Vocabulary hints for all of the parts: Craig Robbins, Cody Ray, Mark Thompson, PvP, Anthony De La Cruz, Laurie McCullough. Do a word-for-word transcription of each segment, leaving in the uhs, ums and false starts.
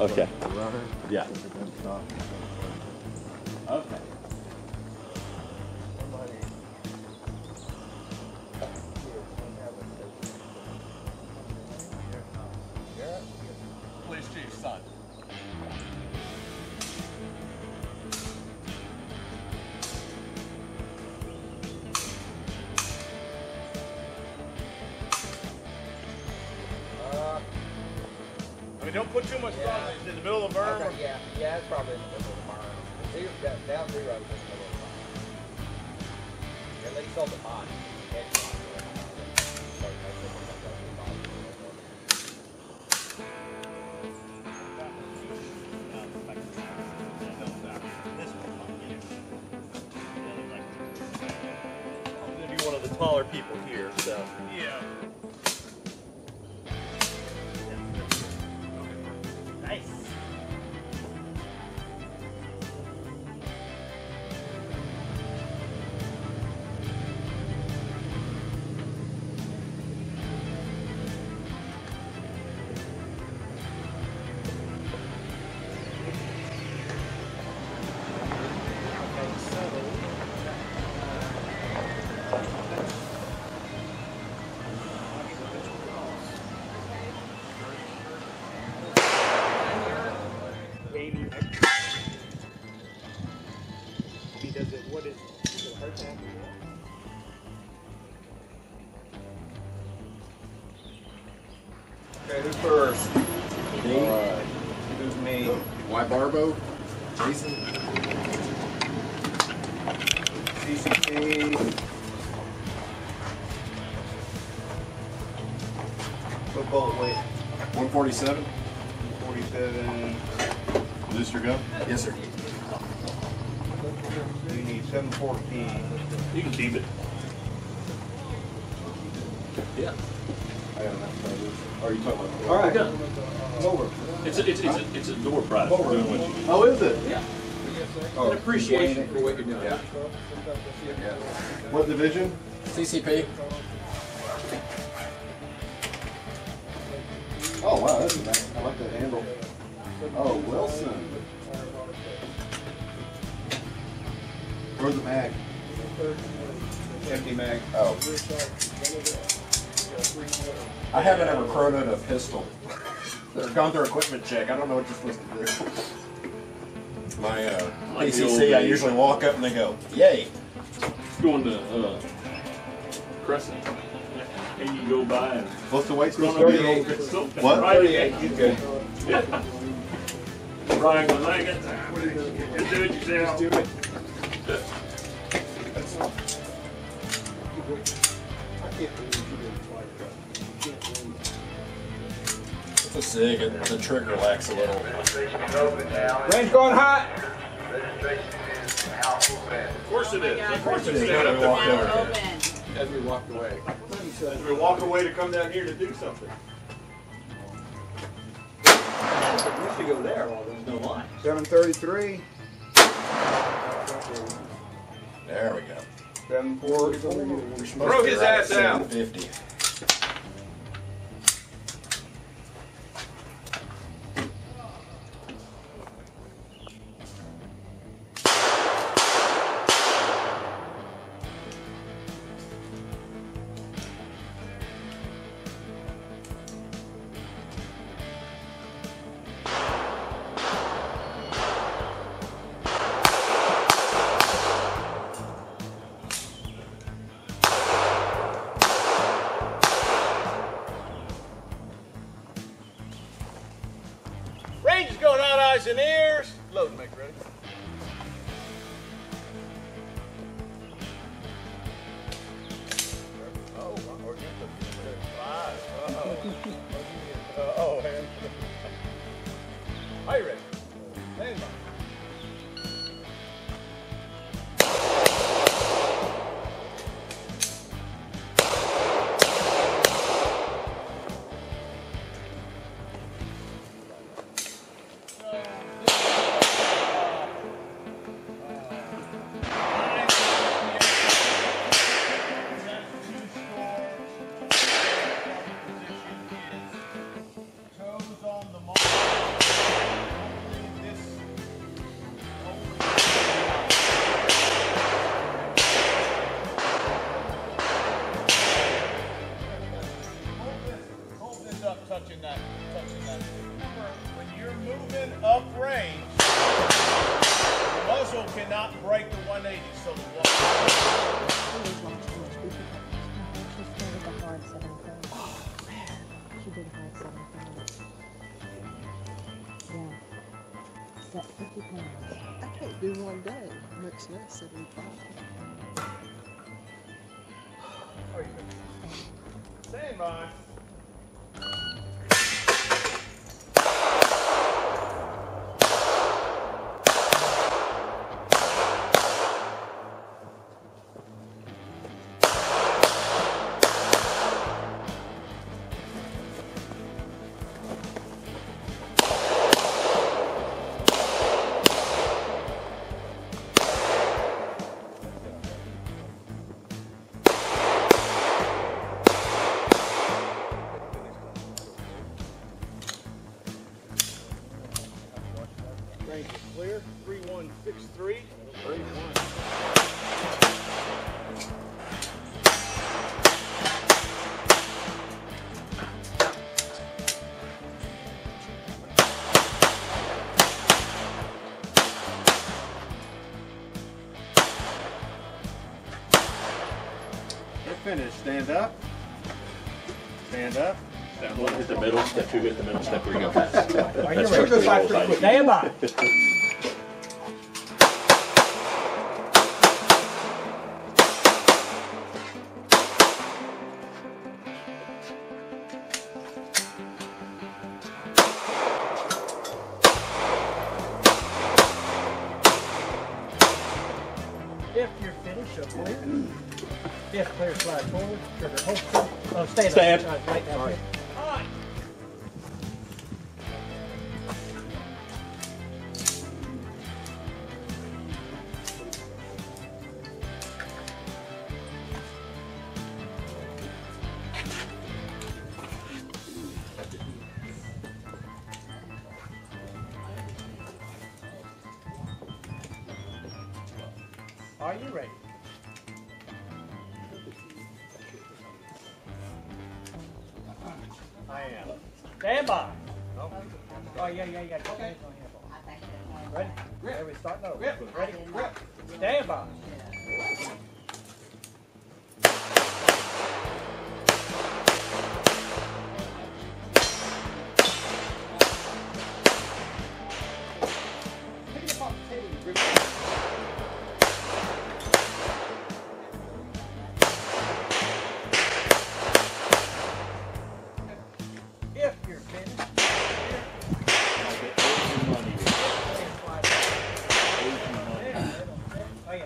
Okay. The rudder. Yeah. Okay. Police chief's son. Don't put too much yeah. thought in the middle of the berm. Okay, yeah, yeah, it's probably in the middle of the berm. Zero, down zero is in the middle of the berm. At least on the bottom. I'm going to be one of the taller people here, so. Yeah. Okay, who's first? Me. Uh, who's me? Why Barbo? Jason. C C T. What bullet weight? one forty-seven. one forty-seven. Is this your gun? Yes, sir. You need seven fourteen. You can keep it. Yeah. I got enough of those. Are you talking about? All right, yeah. Come over. It's a, it's, it's, a, it's a door prize for doing what you do. Oh, is it? Yeah. Oh, an appreciation for what you're doing. Yeah. Yeah. What division? C C P. Oh, wow, that's nice. I like that handle. Oh, Wilson. Where's the mag? Empty mag. Oh. I haven't ever chronoed a pistol. They've gone through equipment check. I don't know what you're supposed to do. My uh, P C C, I usually walk up and they go, yay. It's going to uh, Crescent. And you go by and. What's the weight's going to be? What? thirty-eight. Okay. Yeah. Ryan goes, I ain't got time. Just do it yourself. Just do it. It's a sig, and the trigger lacks a little. Range going hot! Of course it is. Of course it is. As we walked away. As we walk away to come down here to do something. We used to go there while there's no line. seven thirty-three. There we go. seven forty. Throw his ass out. seven fifty. And ears. Load make ready. Oh, we're getting the five. Uh oh. Uh oh, man. Are you ready? Stand by. On the mark. range, the muzzle cannot break the one eighty, so the one. Oh, man. She did a hard seven pounds. Yeah. Is that fifty pounds? I can't do one day, much less seventy-five. Are you good? Stand by. Clear, three one six three. You're finished. Stand up. Stand up. Step one, hit the middle. Step two, hit the middle. Step three, go fast. That's first three rolls. Stand by. Yes, clear, slide forward, trigger, hold, oh, stay up. Stand. All right, right now. All right. Are you ready? I am. Stand by. Oh, oh yeah, yeah, yeah. Okay. Ready? Grip. There we start. No. Grip. Ready? Grip. Stand by. Yeah.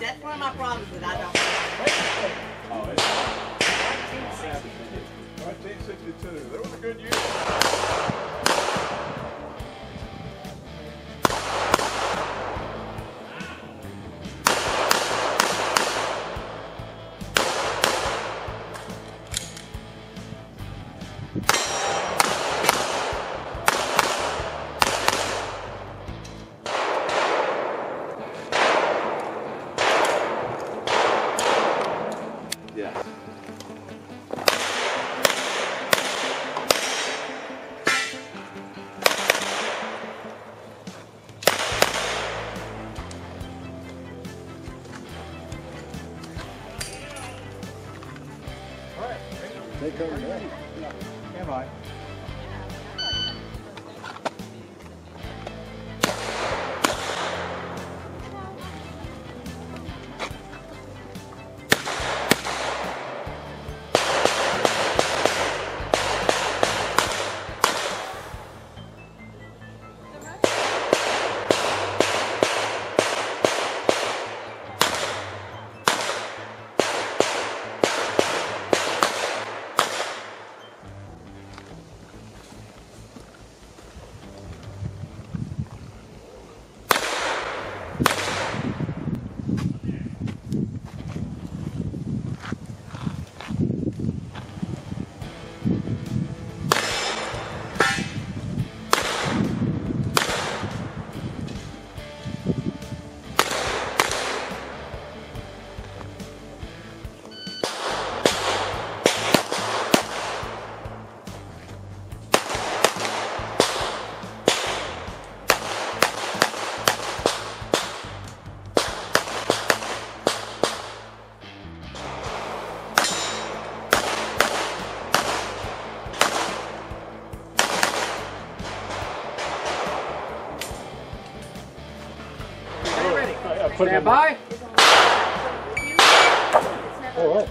That's one of my problems, that I don't. I put Stand him by. All right.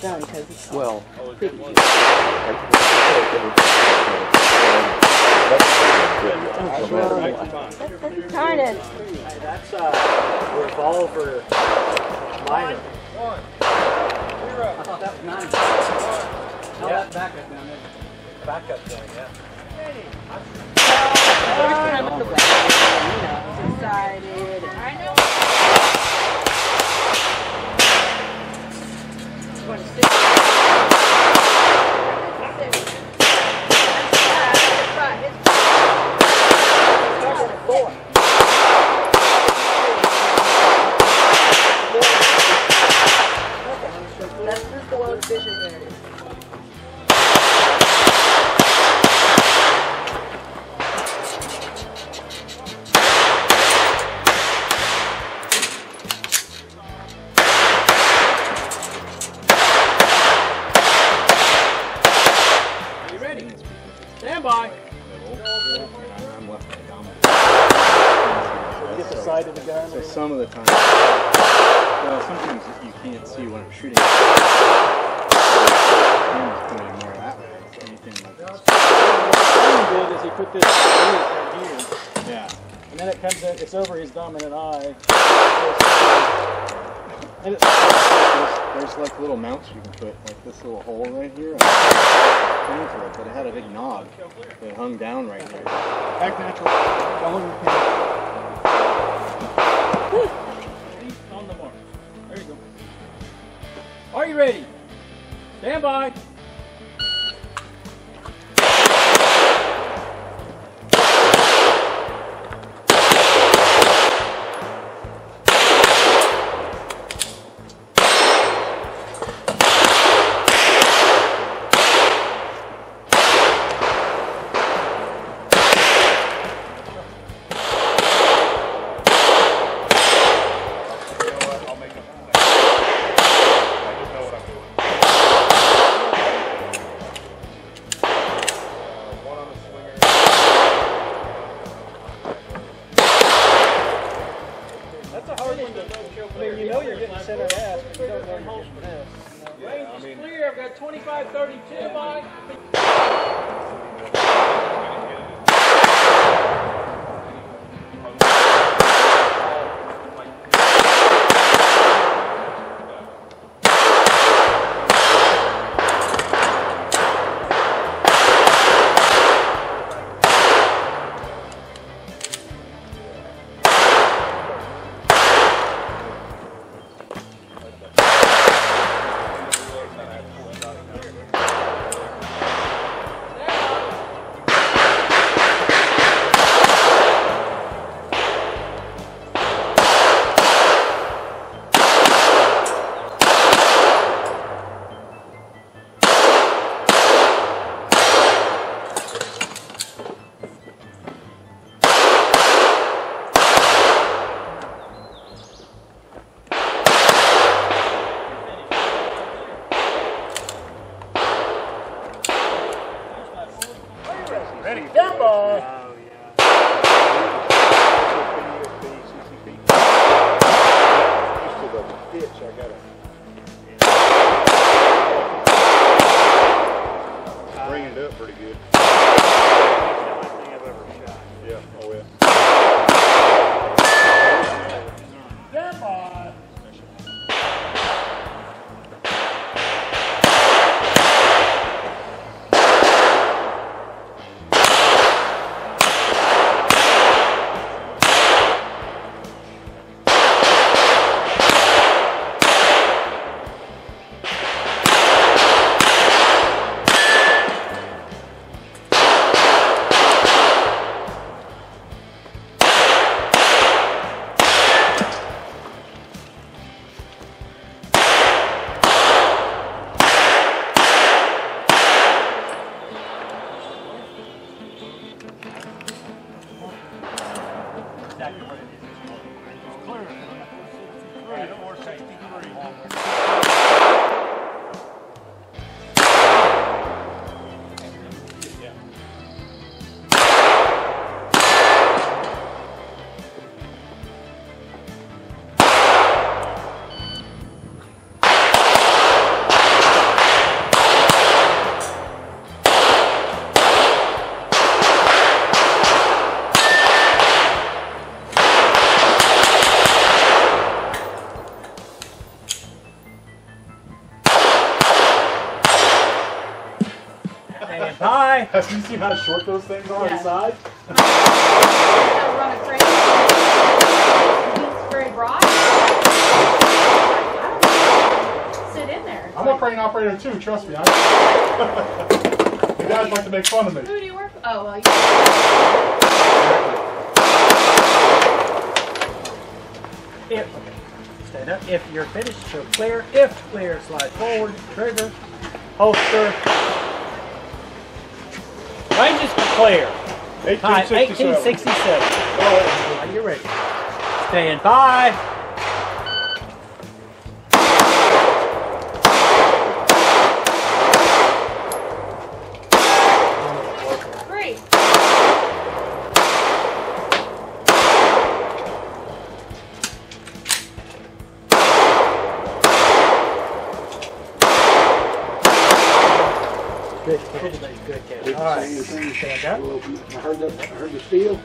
Done because it's well, pretty cute. That's retarded. That's a revolver minor. I thought that was nine. No, that's backup down there. Backup down there, yeah. Ready. Decided. I know. Some of the time, well, sometimes you can't see what I'm shooting. Anything like this. What he did is he put this right here. Yeah. And then it comes in, it's over his dominant eye. And it's, there's, there's like little mounts you can put, like this little hole right here. It, but it had a big knob that hung down right here. Back natural. On the mark. There you go. Are you ready? Stand by. Yeah. Have you seen how short those things are yeah. on the side? I'm gonna run it straight. It's very broad. I don't know. Sit in there. It's I'm like, a crane operator too, trust me. I you guys like to make fun of me. Who do you work for? Oh, well, you If, okay, stand up. If you're finished, so clear. If clear, slide forward, trigger, holster. Range is clear. eighteen sixty-seven. Right, are you ready? Stand by. Three. Good, good, good, good. All right, stand up. I heard the, I heard the steel.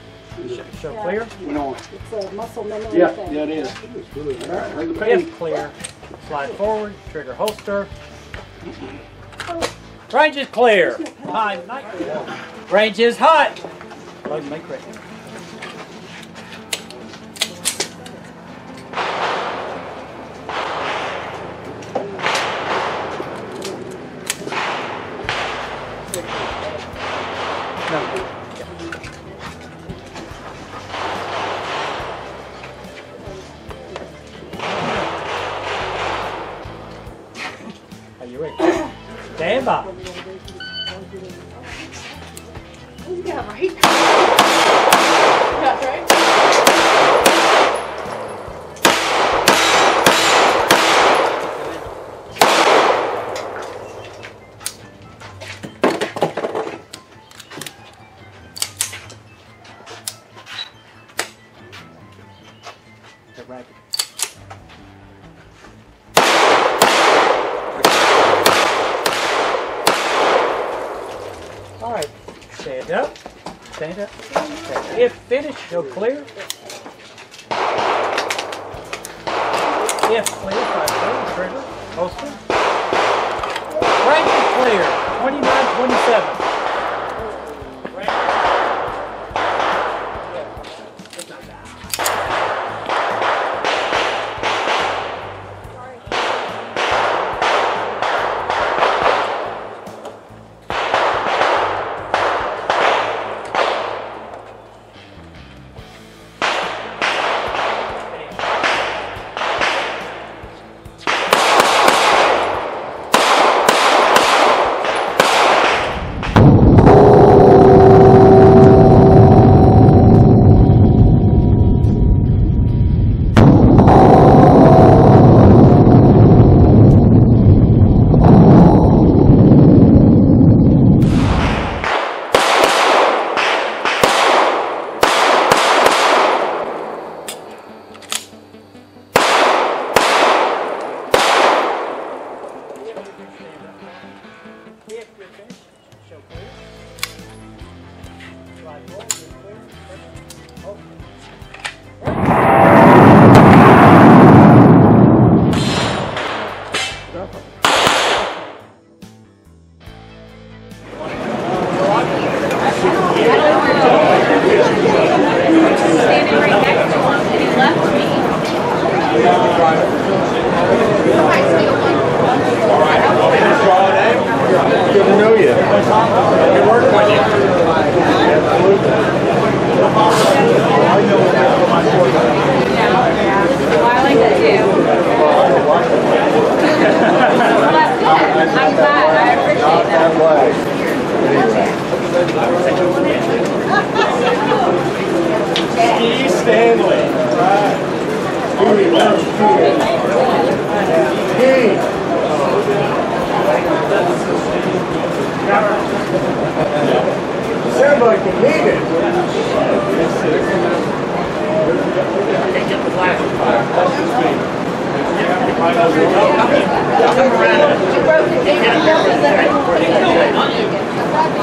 So yeah. clear? Went on. It's a muscle memory yeah. thing. Yeah, it is. All right, heard the pain. If clear, slide forward, trigger holster. Range is clear. Time, night. Range is hot. Load my crate. Stand by. Yeah, right. That's right. Get right. Alright, stand up, stand up, stand up. If finished, go clear. If clear, five seconds, trigger, holster. Range is clear, twenty-nine twenty-seven. Stand Sounds like you need it. Can't get the flash.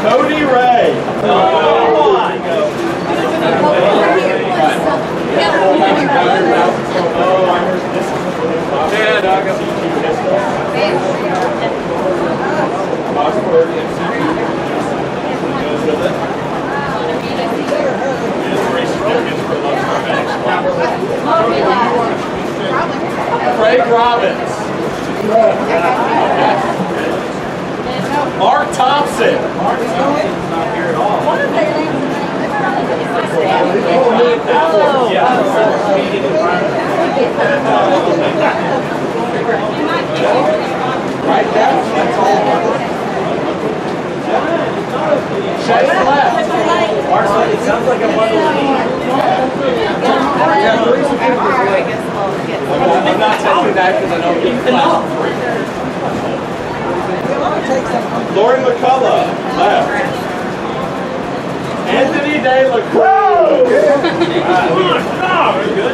Cody Ray. Craig Robbins. Mark Thompson. Mark Thompson's not here at all. What did they leave? Right now, that's all. Check left. It sounds like a bundle. I'm not telling that because I know he's left. Laurie McCullough, left. Anthony De La Cruz! Wow, good.